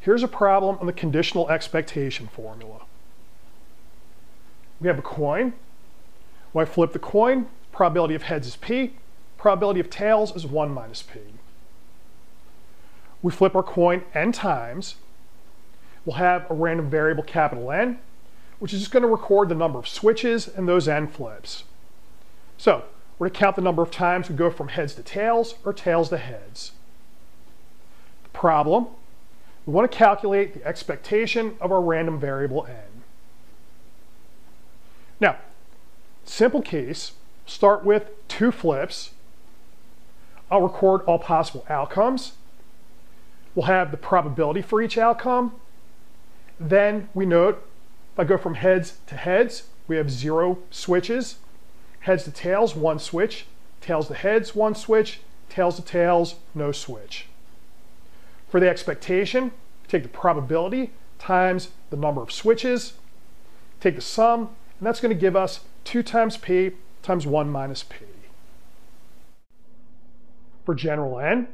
Here's a problem on the conditional expectation formula. We have a coin. When I flip the coin, probability of heads is P, probability of tails is 1 minus P. We flip our coin n times, we'll have a random variable capital N, which is just going to record the number of switches and those n flips. So we're going to count the number of times we go from heads to tails or tails to heads. The problem, we want to calculate the expectation of our random variable n. Now, simple case, start with 2 flips. I'll record all possible outcomes. We'll have the probability for each outcome. Then we note, if I go from heads to heads, we have 0 switches. Heads to tails, 1 switch. Tails to heads, 1 switch. Tails to tails, no switch. For the expectation, take the probability times the number of switches, take the sum, and that's going to give us 2 times P times 1 minus P. For general N,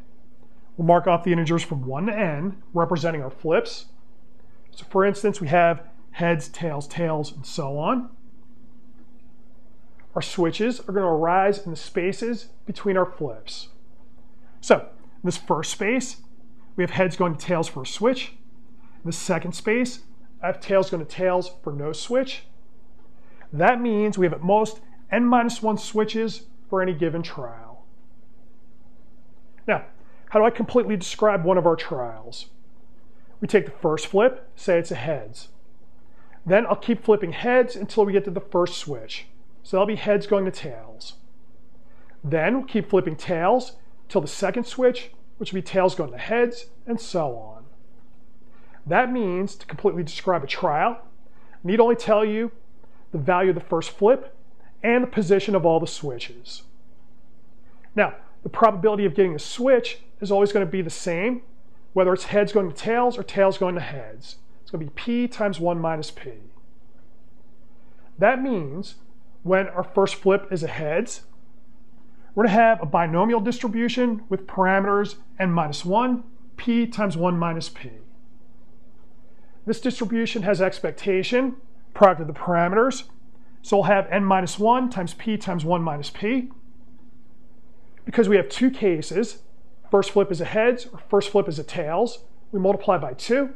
we'll mark off the integers from 1 to N, representing our flips. So for instance, we have heads, tails, tails, and so on. Our switches are going to arise in the spaces between our flips. So in this first space, we have heads going to tails for a switch. In the second space, I have tails going to tails for no switch. That means we have at most n-1 switches for any given trial. Now, how do I completely describe one of our trials? We take the first flip, say it's a heads. Then I'll keep flipping heads until we get to the first switch. So that'll be heads going to tails. Then we'll keep flipping tails till the second switch, which will be tails going to heads, and so on. That means, to completely describe a trial, I need only tell you the value of the first flip and the position of all the switches. Now, the probability of getting a switch is always going to be the same, whether it's heads going to tails or tails going to heads. It's going to be P times 1 minus P. That means, when our first flip is a heads, we're going to have a binomial distribution with parameters n-1, p times 1 minus p. This distribution has expectation, product of the parameters, so we'll have n-1 times p times 1 minus p. Because we have 2 cases, first flip is a heads or first flip is a tails, we multiply by 2,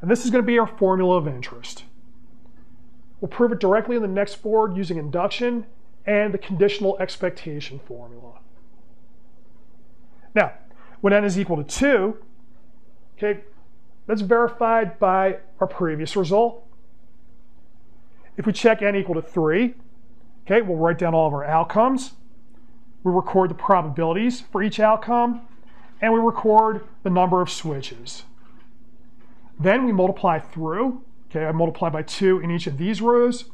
and this is going to be our formula of interest. We'll prove it directly in the next board using induction and the conditional expectation formula. Now, when n is equal to 2, okay, that's verified by our previous result. If we check n equal to 3, okay, we'll write down all of our outcomes. We record the probabilities for each outcome, and we record the number of switches. Then we multiply through. Okay, I multiply by 2 in each of these rows.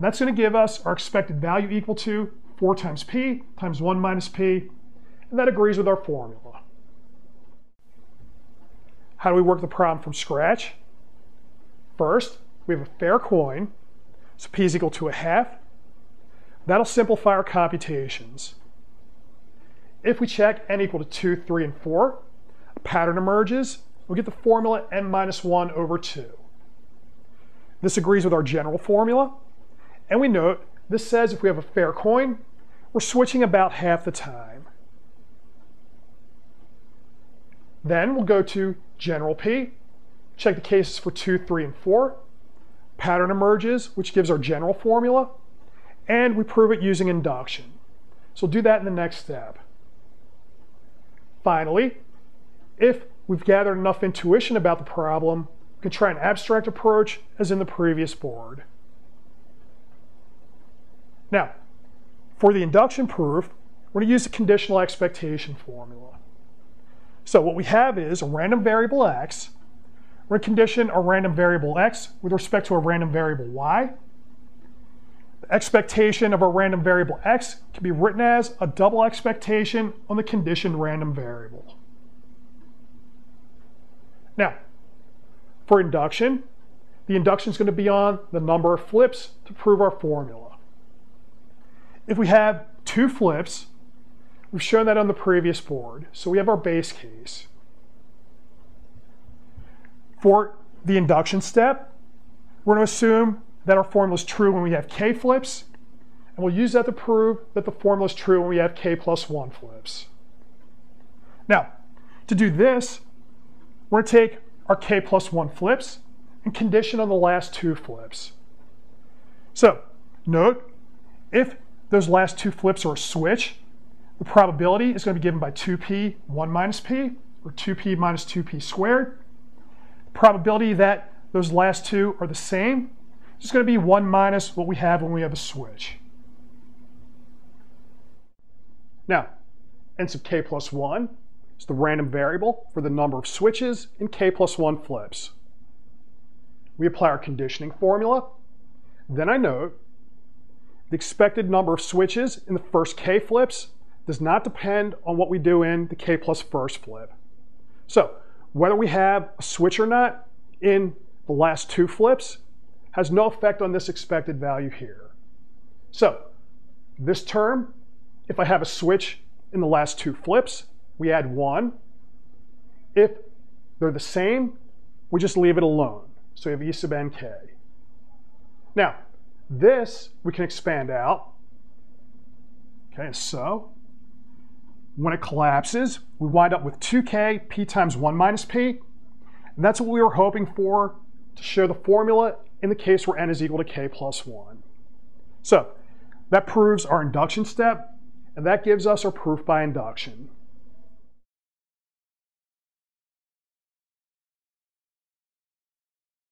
That's going to give us our expected value equal to 4 times p times 1 minus p, and that agrees with our formula. How do we work the problem from scratch? First, we have a fair coin, so p is equal to 1/2. That'll simplify our computations. If we check n equal to 2, 3, and 4, a pattern emerges. We'll get the formula n-1 over 2. This agrees with our general formula. And we note, this says if we have a fair coin, we're switching about 1/2 the time. Then we'll go to general P, check the cases for 2, 3, and 4. Pattern emerges, which gives our general formula, and we prove it using induction. So we'll do that in the next step. Finally, if we've gathered enough intuition about the problem, we can try an abstract approach as in the previous board. Now, for the induction proof, we're going to use the conditional expectation formula. So what we have is a random variable x. We're going to condition a random variable x with respect to a random variable y. The expectation of a random variable x can be written as a double expectation on the conditioned random variable. Now, for induction, the induction is going to be on the number of flips to prove our formula. If we have 2 flips, we've shown that on the previous board, so we have our base case. for the induction step, we're going to assume that our formula is true when we have k flips, and we'll use that to prove that the formula is true when we have k+1 flips. Now, to do this, we're going to take our k+1 flips and condition on the last two flips. So, note, if those last two flips are a switch, the probability is going to be given by 2p, 1 minus p, or 2p minus 2p squared. The probability that those last two are the same is going to be 1 minus what we have when we have a switch. Now, n sub k+1 is the random variable for the number of switches in k+1 flips. We apply our conditioning formula. Then I note the expected number of switches in the first k flips does not depend on what we do in the k+1 flip. So whether we have a switch or not in the last two flips has no effect on this expected value here. So this term, if I have a switch in the last two flips, we add 1. If they're the same, we just leave it alone. So we have e sub nk. Now, this we can expand out. Okay, so when it collapses, we wind up with 2k, p times 1 minus p. And that's what we were hoping for to show the formula in the case where n is equal to k+1. So that proves our induction step, and that gives us our proof by induction.